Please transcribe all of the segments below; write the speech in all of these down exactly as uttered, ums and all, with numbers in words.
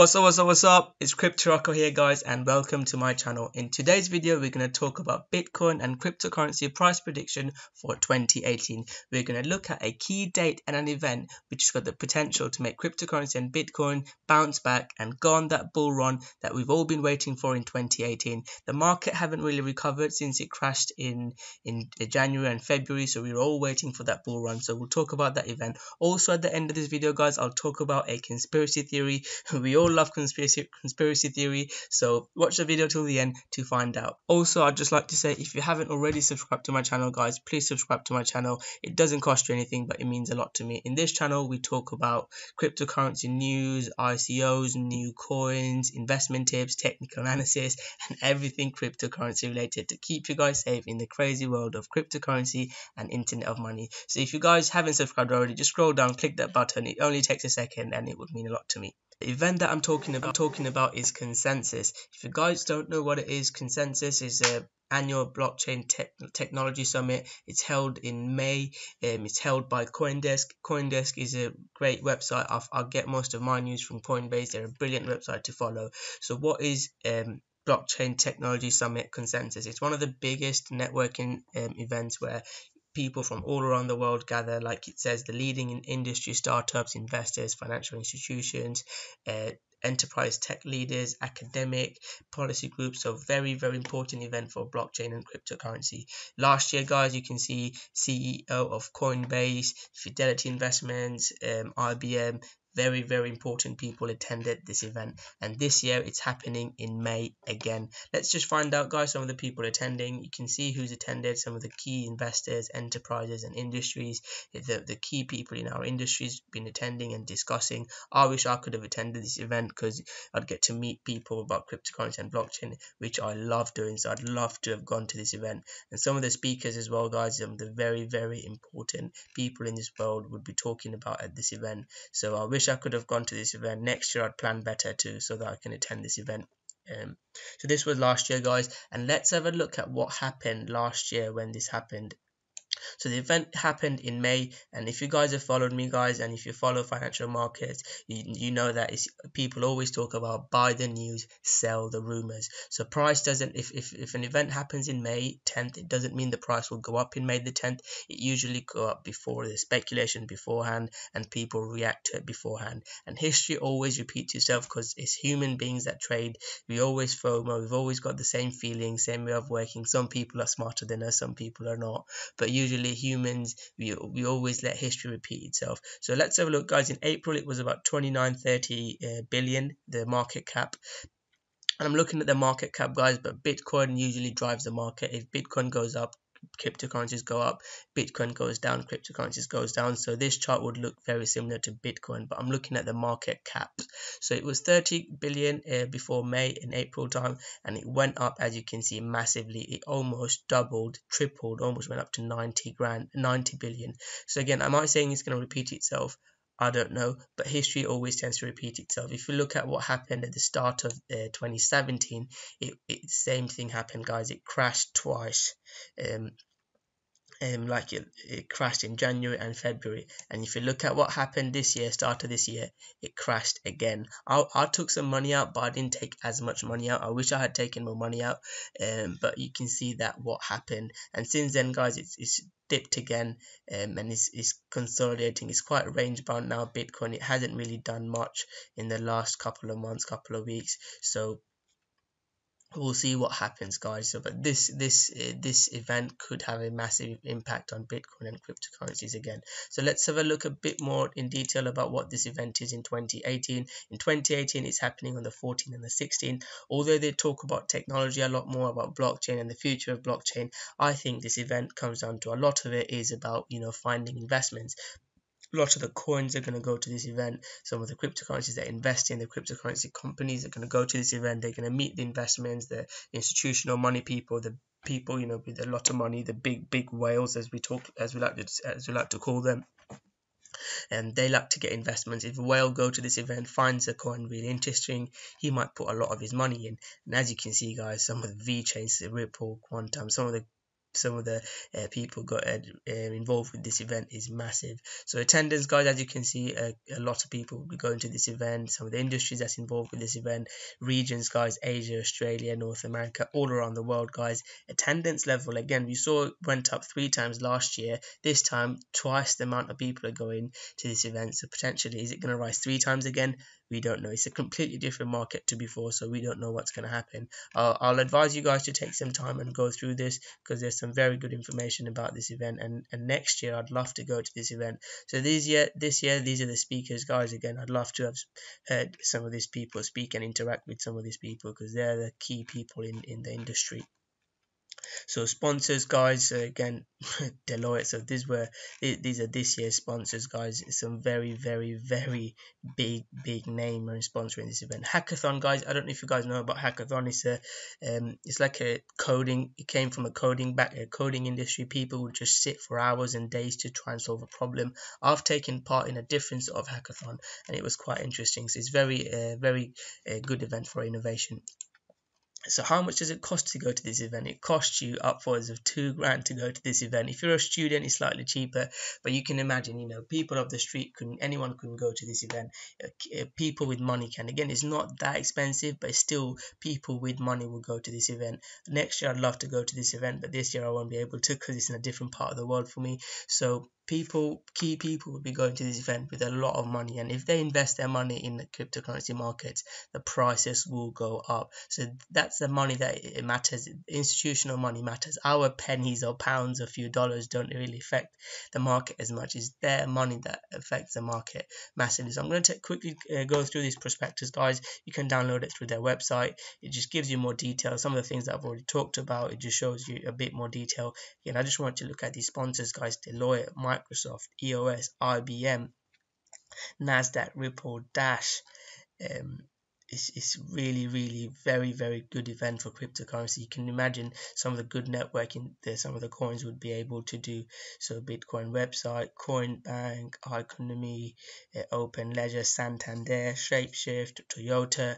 What's up, what's up, what's up? It's CryptoRocco here, guys, and welcome to my channel. In today's video, we're going to talk about Bitcoin and cryptocurrency price prediction for twenty eighteen. We're going to look at a key date and an event which has got the potential to make cryptocurrency and Bitcoin bounce back and go on that bull run that we've all been waiting for in twenty eighteen. The market haven't really recovered since it crashed in, in January and February, so we were all waiting for that bull run. So we'll talk about that event. Also, at the end of this video, guys, I'll talk about a conspiracy theory. We all all love conspiracy conspiracy theory, so watch the video till the end to find out. Also, I'd just like to say, if you haven't already subscribed to my channel, guys, please subscribe to my channel. It doesn't cost you anything, but it means a lot to me. In this channel, we talk about cryptocurrency news, I C Os, new coins, investment tips, technical analysis, and everything cryptocurrency related to keep you guys safe in the crazy world of cryptocurrency and internet of money. So if you guys haven't subscribed already, just scroll down, click that button. It only takes a second and it would mean a lot to me. The event that I'm talking about, talking about is Consensus. If you guys don't know what it is, Consensus is a annual blockchain tech technology summit. It's held in May. Um, it's held by Coindesk. Coindesk is a great website. I've, I'll get most of my news from Coinbase. They're a brilliant website to follow. So what is um, Blockchain Technology Summit Consensus? It's one of the biggest networking um, events where people from all around the world gather, like it says, the leading in industry, startups, investors, financial institutions, uh, enterprise tech leaders, academic, policy groups. So very, very important event for blockchain and cryptocurrency. Last year, guys, you can see C E O of Coinbase, Fidelity Investments, um, I B M, very, very important people attended this event, and this year it's happening in May again. Let's just find out, guys, some of the people attending. You can see who's attended, some of the key investors, enterprises and industries, the, the key people in our industry's been attending and discussing. I wish I could have attended this event because I'd get to meet people about cryptocurrency and blockchain, which I love doing, so I'd love to have gone to this event. And some of the speakers as well, guys, some of the very, very important people in this world would be talking about at this event. So I wish I could have gone to this event. Next year I'd plan better too, so that I can attend this event. Um, so this was last year, guys, and let's have a look at what happened last year when this happened. So the event happened in May, and if you guys have followed me, guys, and if you follow financial markets, you, you know that it's, people always talk about buy the news, sell the rumors. So price doesn't, if, if, if an event happens in May tenth, it doesn't mean the price will go up in May the tenth. It usually go up before the speculation beforehand, and people react to it beforehand. And history always repeats itself because it's human beings that trade. We always FOMO, we've always got the same feeling, same way of working. Some people are smarter than us, some people are not. But you usually humans, we, we always let history repeat itself. So let's have a look, guys. In April, it was about twenty-nine, thirty billion, the market cap. And I'm looking at the market cap, guys, but Bitcoin usually drives the market. If Bitcoin goes up, cryptocurrencies go up. Bitcoin goes down, cryptocurrencies goes down. So this chart would look very similar to Bitcoin, but I'm looking at the market cap. So it was thirty billion uh, before May and April time, and it went up, as you can see, massively. It almost doubled, tripled, almost went up to ninety grand, ninety billion. So again, am I saying it's going to repeat itself? I don't know, but history always tends to repeat itself. If you look at what happened at the start of uh, twenty seventeen, it, it same thing happened, guys. It crashed twice. Um, Um, like it, it crashed in January and February, and if you look at what happened this year, start of this year, it crashed again. I, I took some money out, but I didn't take as much money out. I wish I had taken more money out, um, but you can see that what happened. And since then, guys, it's, it's dipped again, um, and it's, it's consolidating. It's quite range bound now, Bitcoin. It hasn't really done much in the last couple of months, couple of weeks, so we'll see what happens, guys. So, but this this uh, this event could have a massive impact on Bitcoin and cryptocurrencies again. So let's have a look a bit more in detail about what this event is in twenty eighteen. In twenty eighteen, it's happening on the fourteenth and the sixteenth. Although they talk about technology a lot more, about blockchain and the future of blockchain, I think this event comes down to a lot of it is about, you know, finding investments. A lot of the coins are going to go to this event. Some of the cryptocurrencies that invest in the cryptocurrency companies are going to go to this event. They're going to meet the investments, the institutional money people, the people, you know, with a lot of money, the big, big whales, as we talk, as we like to, as we like to call them. And they like to get investments. If a whale go to this event, finds a coin really interesting, he might put a lot of his money in. And as you can see, guys, some of the V chains, the Ripple, Quantum, some of the some of the uh, people got uh, involved with this event is massive. So attendance, guys, as you can see, uh, a lot of people will be going to this event, some of the industries that's involved with this event, regions, guys, Asia, Australia, North America, all around the world, guys. Attendance level, again, we saw it went up three times last year. This time, twice the amount of people are going to this event. So potentially, is it going to rise three times again? We don't know. It's a completely different market to before, so we don't know what's going to happen. Uh, I'll advise you guys to take some time and go through this, because there's some very good information about this event, and, and next year I'd love to go to this event. So this year, this year, these are the speakers, guys. Again, I'd love to have heard some of these people speak and interact with some of these people, because they're the key people in, in the industry. So sponsors, guys, again, Deloitte. So these were these are this year's sponsors, guys. Some very, very, very big, big name are sponsoring this event. Hackathon, guys. I don't know if you guys know about hackathon. It's a, um, it's like a coding. It came from a coding back, a coding industry. People would just sit for hours and days to try and solve a problem. I've taken part in a different sort of hackathon, and it was quite interesting. So it's very, uh, very uh, good event for innovation. So how much does it cost to go to this event? It costs you upwards of two grand to go to this event. If you're a student, it's slightly cheaper, but you can imagine, you know, people off the street couldn't, anyone couldn't go to this event. People with money can. Again, it's not that expensive, but still people with money will go to this event. Next year, I'd love to go to this event, but this year I won't be able to, because it's in a different part of the world for me. So people, key people will be going to this event with a lot of money, and if they invest their money in the cryptocurrency markets, the prices will go up. So that's the money that it matters. Institutional money matters. Our pennies or pounds or few dollars don't really affect the market as much. It's their money that affects the market massively. So I'm going to quickly uh, go through these prospectus, guys. You can download it through their website. It just gives you more detail. Some of the things that I've already talked about, it just shows you a bit more detail. Again, I just want to look at these sponsors, guys. Deloitte, Microsoft, Microsoft, E O S, I B M, Nasdaq, Ripple, Dash. Um, it's, it's really, really very, very good event for cryptocurrency. You can imagine some of the good networking that some of the coins would be able to do. So Bitcoin website, Coinbank, Iconomy, uh, Open Ledger, Santander, Shapeshift, Toyota.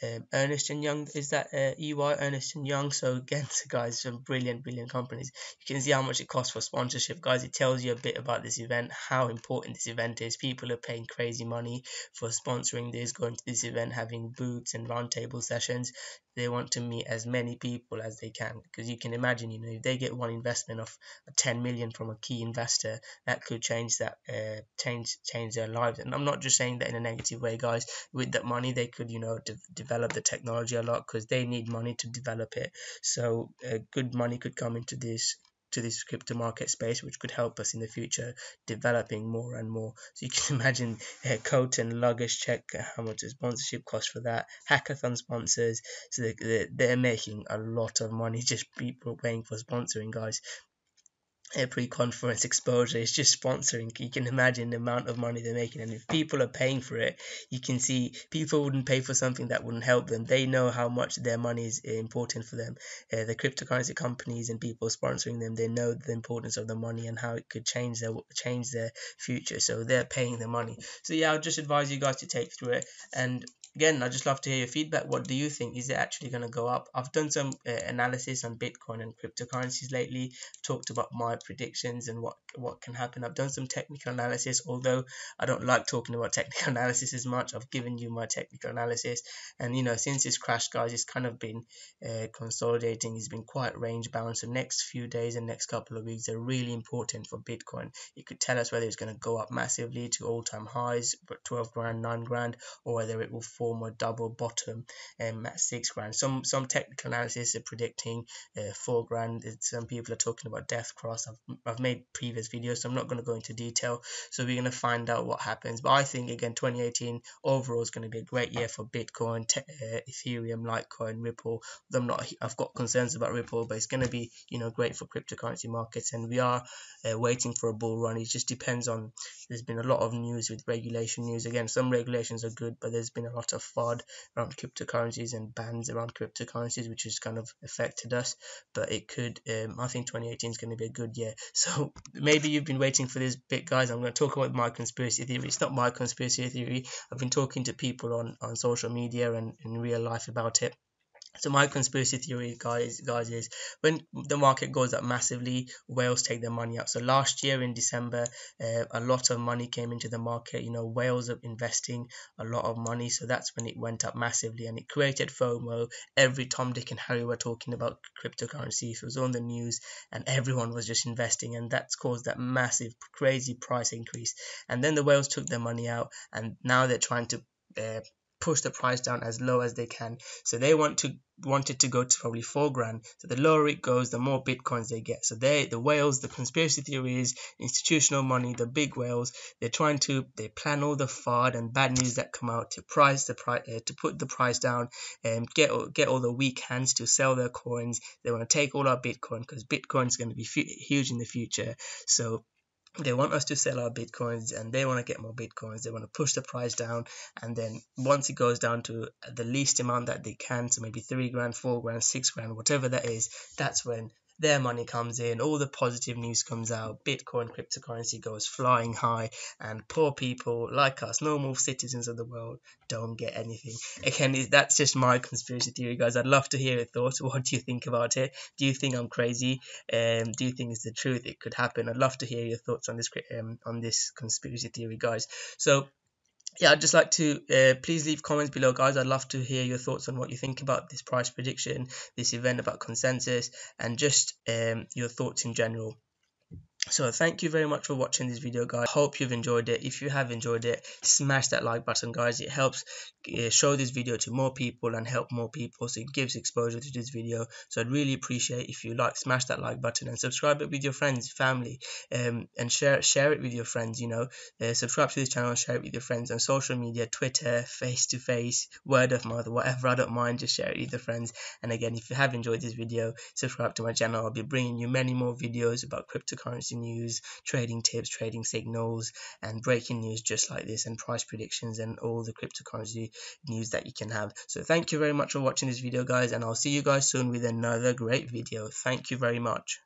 Um, Ernest and Young, is that uh, E Y, Ernest and Young. So again, guys, some brilliant, brilliant companies. You can see how much it costs for sponsorship, guys. It tells you a bit about this event, how important this event is. People are paying crazy money for sponsoring this, going to this event, having booths and roundtable sessions. They want to meet as many people as they can, because you can imagine, you know, if they get one investment of ten million from a key investor, that could change that, uh, change change their lives. And I'm not just saying that in a negative way, guys. With that money, they could, you know, de develop the technology a lot, because they need money to develop it. So uh, good money could come into this to this crypto market space, which could help us in the future developing more and more. So you can imagine uh, coat and luggage check, uh, how much the sponsorship costs for that. Hackathon sponsors, so they, they, they're making a lot of money, just people paying for sponsoring, guys. Uh, pre-conference exposure, it's just sponsoring. You can imagine the amount of money they're making, and if people are paying for it, you can see people wouldn't pay for something that wouldn't help them. They know how much their money is important for them. Uh, the cryptocurrency companies and people sponsoring them, they know the importance of the money and how it could change their change their future, so they're paying the money. So yeah, I'll just advise you guys to take through it. And again, I'd just love to hear your feedback. What do you think? Is it actually going to go up? I've done some uh, analysis on Bitcoin and cryptocurrencies lately. Talked about my predictions and what what can happen. I've done some technical analysis, although I don't like talking about technical analysis as much. I've given you my technical analysis, and you know, since this crash, guys, it's kind of been uh, consolidating. It's been quite range bound. So next few days and next couple of weeks are really important for Bitcoin. It could tell us whether it's going to go up massively to all-time highs, but twelve grand, nine grand, or whether it will form a double bottom um, at six grand. Some some technical analysis are predicting uh, four grand. Some people are talking about death cross. I've, I've made previous videos, so I'm not going to go into detail. So we're going to find out what happens. But I think again, twenty eighteen overall is going to be a great year for Bitcoin, uh, Ethereum, Litecoin, Ripple. I'm not. I've got concerns about Ripple, but it's going to be, you know, great for cryptocurrency markets. And we are uh, waiting for a bull run. It just depends on. There's been a lot of news with regulation news. Again, some regulations are good, but there's been a lot of F U D around cryptocurrencies and bans around cryptocurrencies, which has kind of affected us. But it could, um, I think twenty eighteen is going to be a good year. So maybe you've been waiting for this bit, guys. I'm going to talk about my conspiracy theory. It's not my conspiracy theory. I've been talking to people on, on social media and in real life about it. So my conspiracy theory, guys, guys, is when the market goes up massively, whales take their money out. So last year in December, uh, a lot of money came into the market. You know, whales are investing a lot of money. So that's when it went up massively and it created FOMO. Every Tom, Dick and Harry were talking about cryptocurrency. It was on the news and everyone was just investing. And that's caused that massive, crazy price increase. And then the whales took their money out and now they're trying to uh, push the price down as low as they can. So they want to wanted to go to probably four grand. So the lower it goes, the more bitcoins they get. So they, the whales, the conspiracy theory is institutional money, the big whales. They're trying to, they plan all the F U D and bad news that come out to price the price, uh, to put the price down, and get get all the weak hands to sell their coins. They want to take all our bitcoin because bitcoin is going to be huge in the future. So they want us to sell our bitcoins and they want to get more bitcoins. They want to push the price down. And then once it goes down to the least amount that they can, so maybe three grand, four grand, six grand, whatever that is, that's when their money comes in. All the positive news comes out. Bitcoin, cryptocurrency goes flying high and poor people like us, normal citizens of the world, don't get anything. Again, that's just my conspiracy theory, guys. I'd love to hear your thoughts. What do you think about it? Do you think I'm crazy? Um, do you think it's the truth? It could happen. I'd love to hear your thoughts on this, um, on this conspiracy theory, guys. So yeah, I'd just like to uh, please leave comments below, guys. I'd love to hear your thoughts on what you think about this price prediction, this event about Consensus, and just um, your thoughts in general. So thank you very much for watching this video, guys. Hope you've enjoyed it. If you have enjoyed it, smash that like button, guys. It helps show this video to more people and help more people, so it gives exposure to this video. So I'd really appreciate if you like, smash that like button and subscribe it with your friends, family, um, and share, share it with your friends, you know. Uh, subscribe to this channel and share it with your friends on social media, Twitter, face-to-face, word of mouth, whatever, I don't mind. Just share it with your friends. And again, if you have enjoyed this video, subscribe to my channel. I'll be bringing you many more videos about cryptocurrency news, trading tips, trading signals, and breaking news just like this, and price predictions, and all the cryptocurrency news that you can have. So thank you very much for watching this video, guys, and I'll see you guys soon with another great video. Thank you very much.